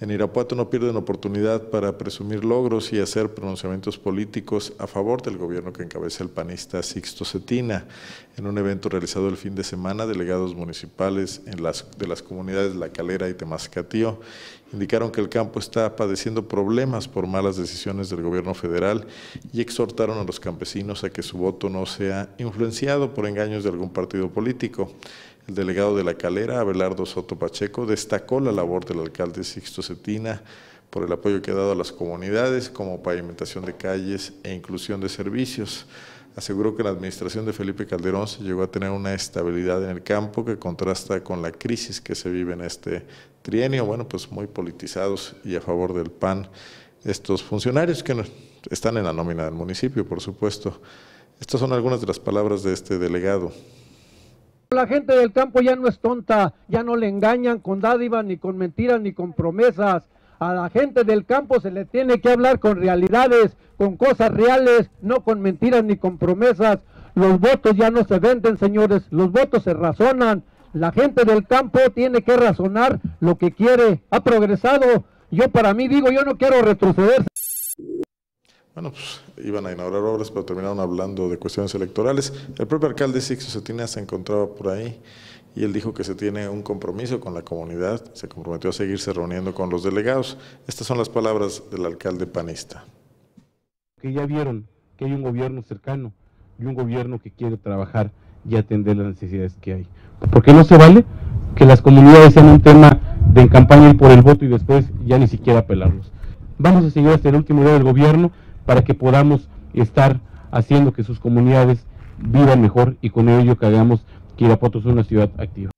En Irapuato no pierden oportunidad para presumir logros y hacer pronunciamientos políticos a favor del gobierno que encabeza el panista Sixto Cetina. En un evento realizado el fin de semana, delegados municipales de las comunidades La Calera y Temazcatío indicaron que el campo está padeciendo problemas por malas decisiones del gobierno federal y exhortaron a los campesinos a que su voto no sea influenciado por engaños de algún partido político. El delegado de La Calera, Abelardo Soto Pacheco, destacó la labor del alcalde Sixto Cetina por el apoyo que ha dado a las comunidades como pavimentación de calles e inclusión de servicios. Aseguró que la administración de Felipe Calderón se llegó a tener una estabilidad en el campo que contrasta con la crisis que se vive en este trienio. Bueno, pues muy politizados y a favor del PAN estos funcionarios que están en la nómina del municipio, por supuesto. Estas son algunas de las palabras de este delegado. La gente del campo ya no es tonta, ya no le engañan con dádivas, ni con mentiras, ni con promesas. A la gente del campo se le tiene que hablar con realidades, con cosas reales, no con mentiras ni con promesas. Los votos ya no se venden, señores, los votos se razonan. La gente del campo tiene que razonar lo que quiere. Ha progresado. Yo para mí digo, yo no quiero retroceder. Bueno, pues iban a inaugurar obras, pero terminaron hablando de cuestiones electorales. El propio alcalde Sixto Cetina se encontraba por ahí y él dijo que se tiene un compromiso con la comunidad, se comprometió a seguirse reuniendo con los delegados. Estas son las palabras del alcalde panista. Que ya vieron que hay un gobierno cercano y un gobierno que quiere trabajar y atender las necesidades que hay. Porque no se vale que las comunidades sean un tema de campaña por el voto y después ya ni siquiera apelarlos. Vamos a seguir hasta el último día del gobierno para que podamos estar haciendo que sus comunidades vivan mejor y con ello que hagamos que Irapuato sea una ciudad activa.